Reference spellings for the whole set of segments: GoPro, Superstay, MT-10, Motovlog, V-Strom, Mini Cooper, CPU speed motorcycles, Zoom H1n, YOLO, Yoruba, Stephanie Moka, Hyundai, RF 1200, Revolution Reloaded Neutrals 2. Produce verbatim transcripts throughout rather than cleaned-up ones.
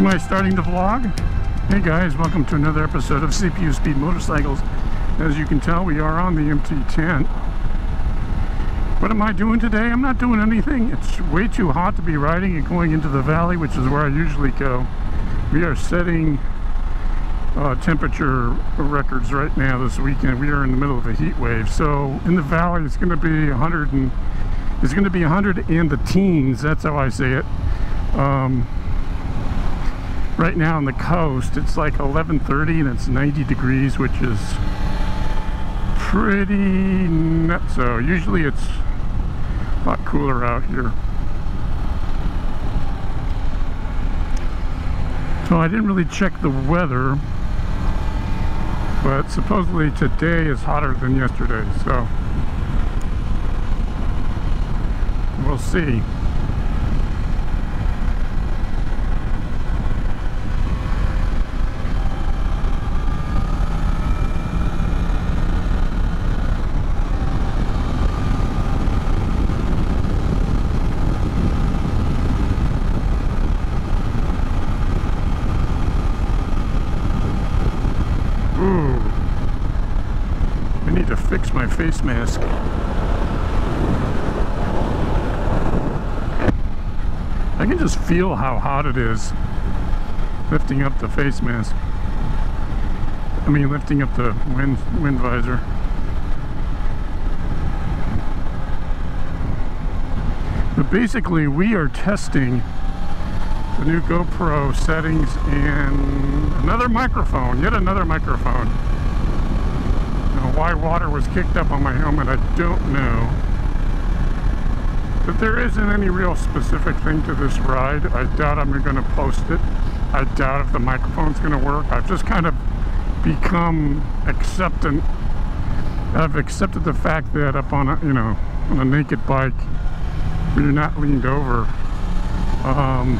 Am I starting the vlog? Hey guys, welcome to another episode of C P U Speed Motorcycles. As you can tell, we are on the M T ten. What am I doing today? I'm not doing anything. It's way too hot to be riding and going into the valley, which is where I usually go. We are setting uh, temperature records right now this weekend. We are in the middle of a heat wave. So in the valley, it's going to be one hundred and it's going to be one hundred and the teens. That's how I say it. Um, right now on the coast, it's like eleven thirty and it's ninety degrees, which is pretty nutso. Usually it's a lot cooler out here. So I didn't really check the weather, but supposedly today is hotter than yesterday, so we'll see. Fix my face mask. I can just feel how hot it is lifting up the face mask. I mean lifting up the wind, wind visor. But basically we are testing the new GoPro settings and another microphone, yet another microphone. Why water was kicked up on my helmet, I don't know. But there isn't any real specific thing to this ride. I doubt I'm going to post it. I doubt if the microphone's going to work. I've just kind of become acceptant. I've accepted the fact that up on a, you know, on a naked bike, you're not leaned over. Um,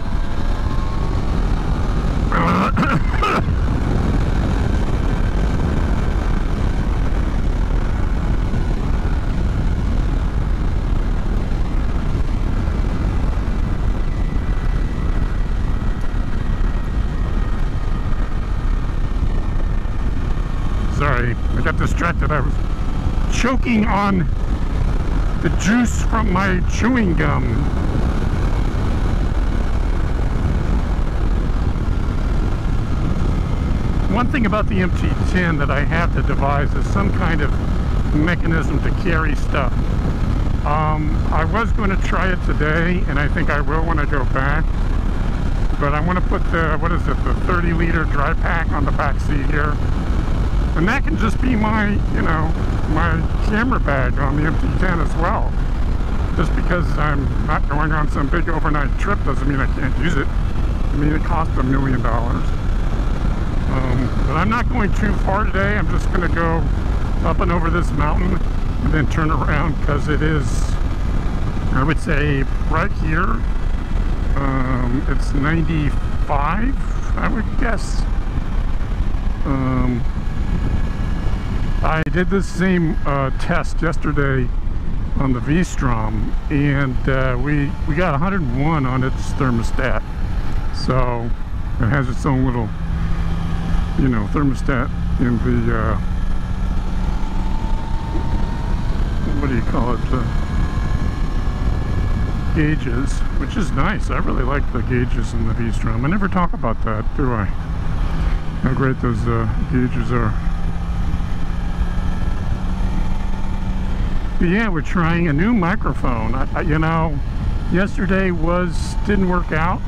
I got distracted. I was choking on the juice from my chewing gum. One thing about the M T ten that I have to devise is some kind of mechanism to carry stuff. Um, I was going to try it today, and I think I will when I go back. But I want to put the, what is it, the thirty liter dry pack on the back seat here. And that can just be my, you know, my camera bag on the M T ten as well. Just because I'm not going on some big overnight trip doesn't mean I can't use it. I mean, it costs a million dollars. Um, but I'm not going too far today. I'm just going to go up and over this mountain and then turn around because it is, I would say, right here. Um, it's ninety-five, I would guess. Um... I did this same uh, test yesterday on the V-Strom, and uh, we, we got one hundred and one on its thermostat. So it has its own little, you know, thermostat in the, uh, what do you call it, uh, gauges, which is nice. I really like the gauges in the V-Strom. I never talk about that, do I? How great those uh, gauges are. Yeah, we're trying a new microphone. I, I, you know, yesterday was didn't work out.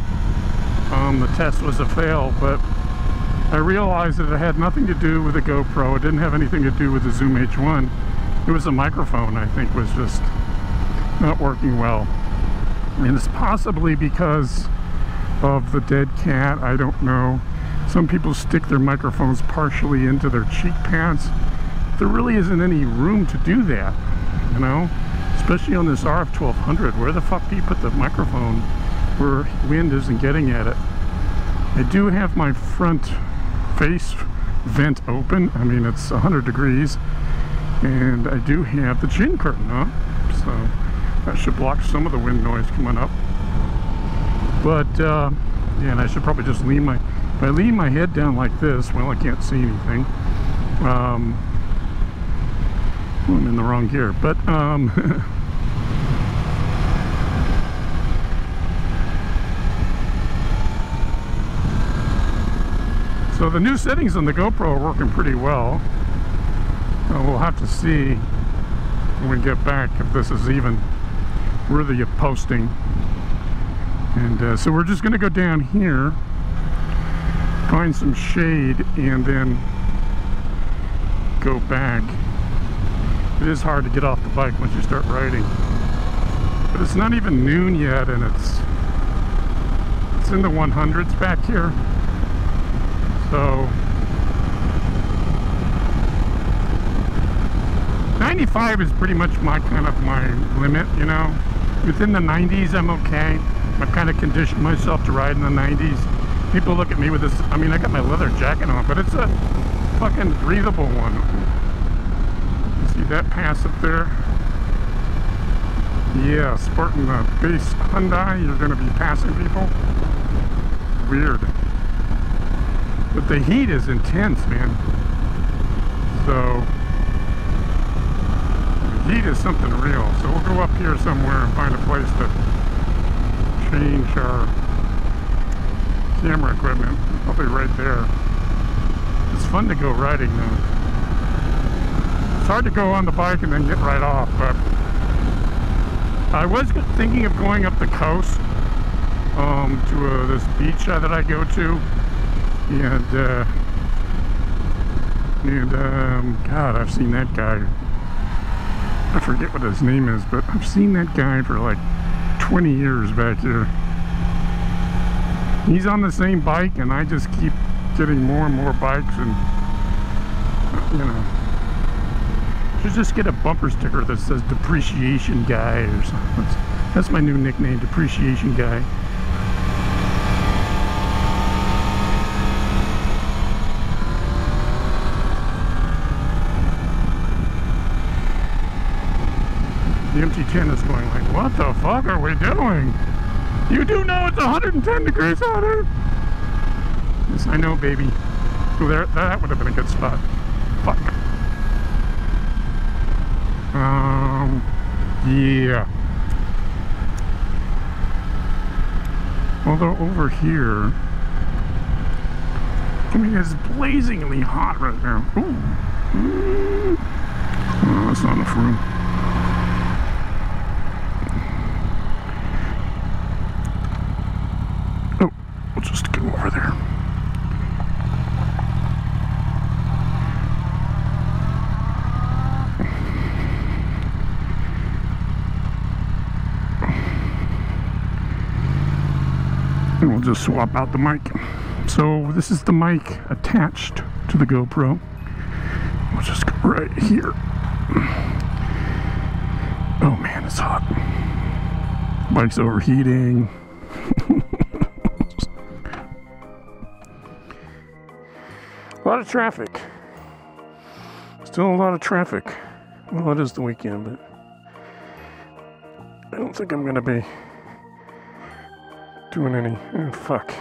Um, the test was a fail, but I realized that it had nothing to do with the GoPro. It didn't have anything to do with the Zoom H one. It was the microphone, I think, was just not working well. And it's possibly because of the dead cat. I don't know. Some people stick their microphones partially into their cheek pads. There really isn't any room to do that. You know, especially on this R F twelve hundred, where the fuck do you put the microphone where wind isn't getting at it? I do have my front face vent open. I mean, it's one hundred degrees, and I do have the chin curtain up, so that should block some of the wind noise coming up. But uh, Yeah, and I should probably just lean my, if I lean my head down like this, well, I can't see anything. Um, well, I'm in the wrong gear, but um, so the new settings on the GoPro are working pretty well. Uh, we'll have to see when we get back if this is even worthy of posting. And uh, so we're just going to go down here, find some shade, and then go back. It is hard to get off the bike once you start riding. But it's not even noon yet, and it's it's in the hundreds back here. So ninety-five is pretty much my kind of my limit, you know. Within the nineties, I'm okay. I've kind of conditioned myself to ride in the nineties. People look at me with this, I mean, I got my leather jacket on, but it's a fucking breathable one. See that pass up there? Yeah, sporting the base Hyundai, you're going to be passing people. Weird. But the heat is intense, man. So, the heat is something real. So we'll go up here somewhere and find a place to change our camera equipment, probably right there. It's fun to go riding though. It's hard to go on the bike and then get right off, but I was thinking of going up the coast um, to uh, this beach that I go to, and uh, and um, God, I've seen that guy. I forget what his name is, but I've seen that guy for like twenty years back here. He's on the same bike, and I just keep getting more and more bikes, and you know, should just get a bumper sticker that says "Depreciation Guy" or something. That's, that's my new nickname, Depreciation Guy. The M T ten is going like, what the fuck are we doing? You do know it's one hundred ten degrees out here? Yes, I know, baby. Oh, there, that would have been a good spot. Fuck. Um, yeah. Although over here, I mean, it's blazingly hot right now. Ooh. Oh, that's not enough room. Just go over there. And we'll just swap out the mic. So this is the mic attached to the GoPro. We'll just go right here. Oh man, it's hot. Bike's overheating. A lot of traffic. Still a lot of traffic. Well, it is the weekend, but I don't think I'm gonna be doing any. Oh, fuck.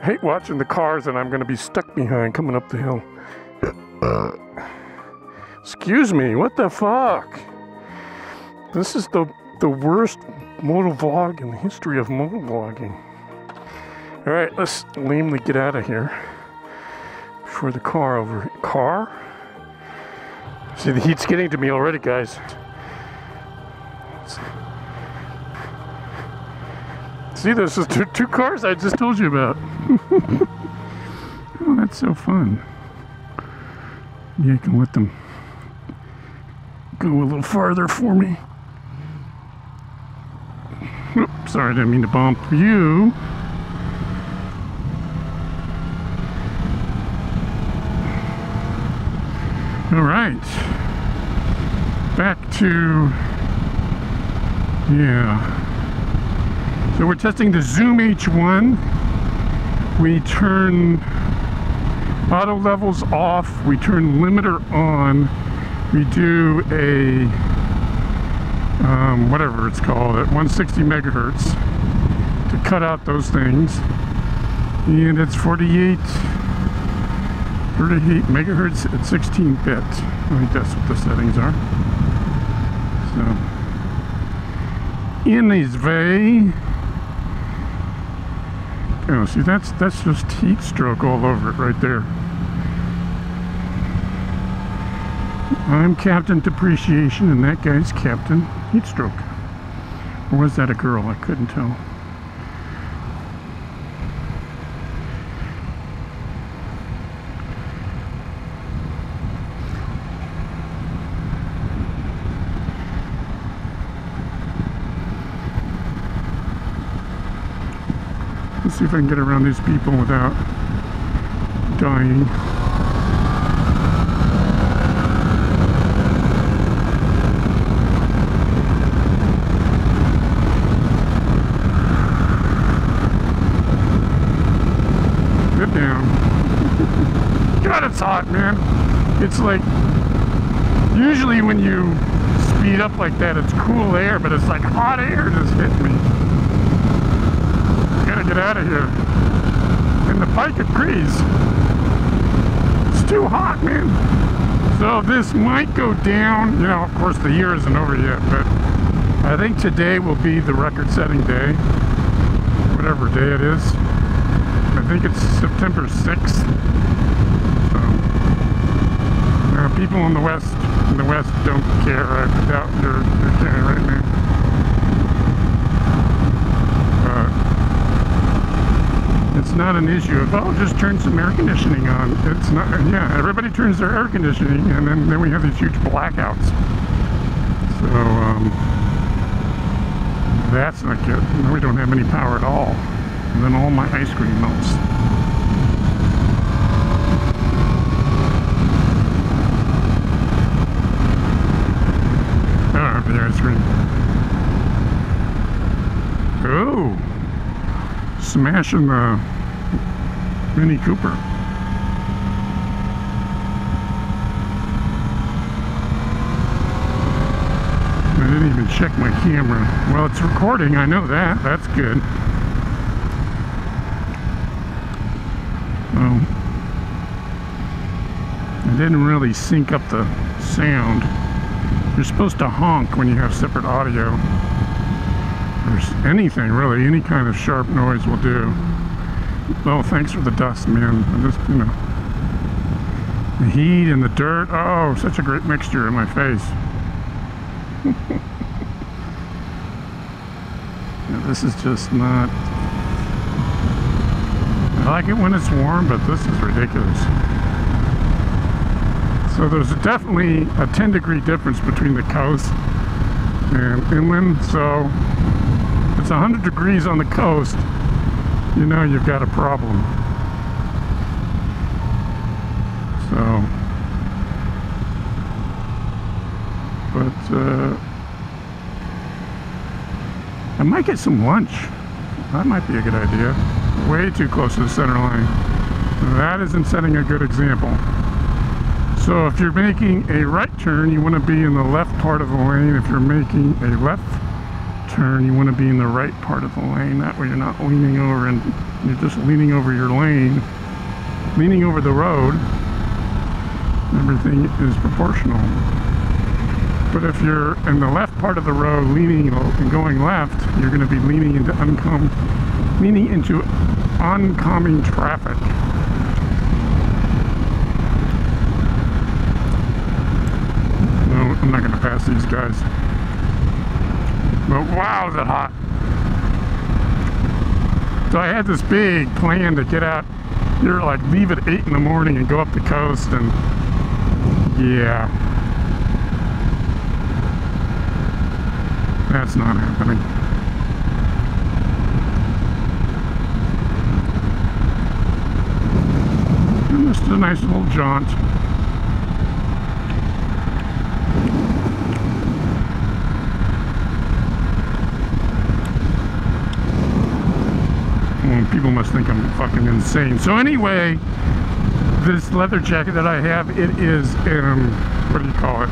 I hate watching the cars that I'm gonna be stuck behind coming up the hill. Excuse me, what the fuck? This is the, the worst motovlog in the history of motovlogging. Alright, let's lamely get out of here. For the car over here. Car? See, the heat's getting to me already, guys. See, this is two, two cars I just told you about. Oh, that's so fun. Yeah, I can let them go a little farther for me. Oops, sorry, I didn't mean to bump you. Alright, back to, yeah, so we're testing the Zoom H one, we turn auto levels off, we turn limiter on, we do a, um, whatever it's called, at one sixty megahertz to cut out those things, and it's forty-eight megahertz at sixteen bit. I think that's what the settings are. So in his way, oh, see, that's that's just heat stroke all over it right there. I'm Captain Depreciation and that guy's Captain Heat Stroke. Or was that a girl? I couldn't tell. Let's see if I can get around these people without dying. Get down. God, it's hot, man. It's like, usually when you speed up like that, it's cool air, but it's like hot air just hit me. Get out of here. And the bike agrees. It's too hot, man. So this might go down. You know, of course the year isn't over yet, but I think today will be the record-setting day. Whatever day it is. I think it's September sixth. So, you know, people in the West, in the West don't care. I doubt they're, they're caring right now. It's not an issue of, oh, just turn some air conditioning on. It's not, yeah, everybody turns their air conditioning and then, then we have these huge blackouts. So, um, that's not good. Now we don't have any power at all. And then all my ice cream melts. I don't have the ice cream. Oh! Smashing the Mini Cooper. I didn't even check my camera. Well, it's recording, I know that. That's good. Well, I didn't really sync up the sound. You're supposed to honk when you have separate audio. Anything really, any kind of sharp noise will do. Oh, thanks for the dust, man. I just, you know, the heat and the dirt. Oh, such a great mixture in my face. Now, this is just not. I like it when it's warm, but this is ridiculous. So there's definitely a ten degree difference between the coast and inland. So. It's one hundred degrees on the coast, you know you've got a problem. So, but uh, I might get some lunch. That might be a good idea. Way too close to the center line. That isn't setting a good example. So if you're making a right turn, you want to be in the left part of the lane. If you're making a left turn, you want to be in the right part of the lane. That way you're not leaning over, and you're just leaning over your lane, leaning over the road. Everything is proportional. But if you're in the left part of the road, leaning and going left, you're going to be leaning into oncoming, leaning into oncoming traffic. No, I'm not going to pass these guys. But wow, is it hot. So I had this big plan to get out here, like leave at eight in the morning and go up the coast, and yeah, that's not happening. And this is a nice little jaunt. People must think I'm fucking insane. So anyway, this leather jacket that I have, it is, um, what do you call it?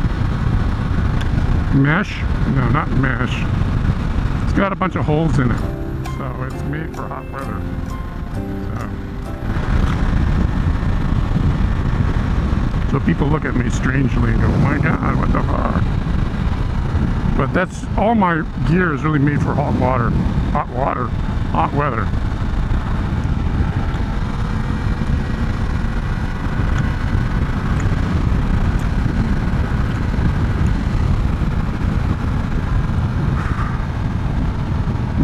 Mesh? No, not mesh. It's got a bunch of holes in it. So it's made for hot weather. So, so people look at me strangely and go, oh my God, what the fuck? But that's, all my gear is really made for hot water, hot water, hot weather.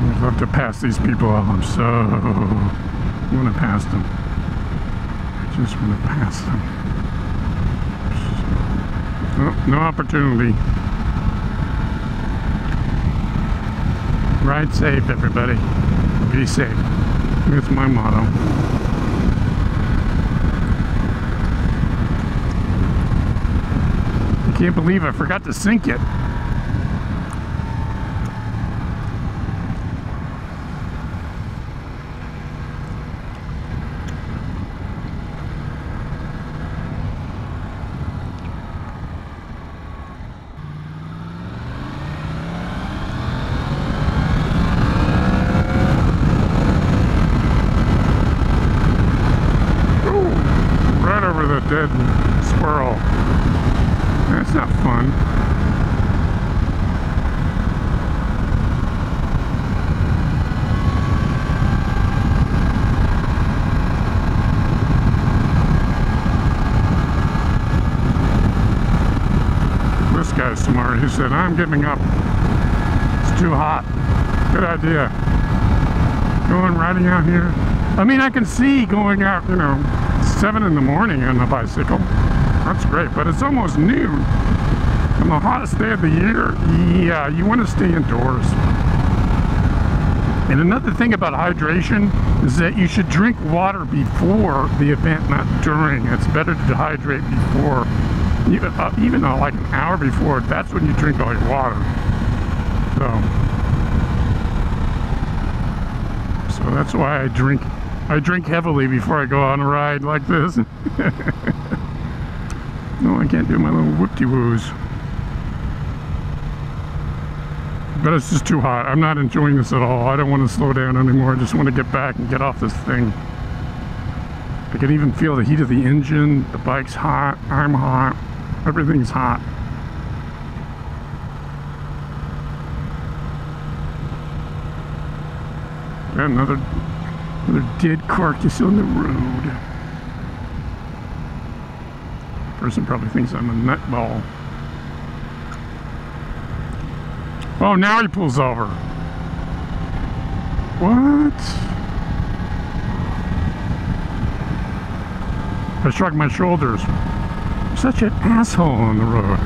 I'd love to pass these people off. I'm so, I want to pass them. I just want to pass them. No, no opportunity. Ride safe, everybody. Be safe. That's my motto. I can't believe I forgot to sync it. Dead squirrel. That's not fun. This guy's smart. He said, I'm giving up. It's too hot. Good idea. Going riding out here. I mean, I can see going out, you know, seven in the morning on the bicycle. That's great, but it's almost noon on the hottest day of the year. Yeah, you want to stay indoors. And another thing about hydration is that you should drink water before the event, not during. It's better to dehydrate before, even, uh, even uh, like an hour before. That's when you drink all your water. So, so that's why I drink I drink heavily before I go on a ride like this. No, I can't do my little whoop-de-woos. But it's just too hot. I'm not enjoying this at all. I don't want to slow down anymore. I just want to get back and get off this thing. I can even feel the heat of the engine. The bike's hot. I'm hot. Everything's hot. And another... Another dead carcass on the road. Person probably thinks I'm a nutball. Oh, now he pulls over. What? I shrugged my shoulders. I'm such an asshole on the road.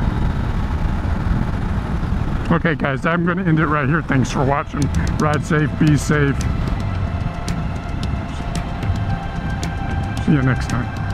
Okay, guys, I'm going to end it right here. Thanks for watching. Ride safe, be safe. See you next time.